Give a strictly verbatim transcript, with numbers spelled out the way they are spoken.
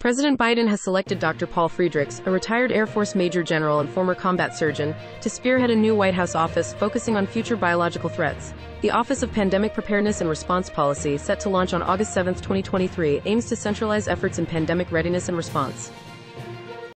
President Biden has selected Doctor Paul Friedrichs, a retired Air Force Major General and former combat surgeon, to spearhead a new White House office focusing on future biological threats. The Office of Pandemic Preparedness and Response Policy, set to launch on August seventh, twenty twenty-three, aims to centralize efforts in pandemic readiness and response.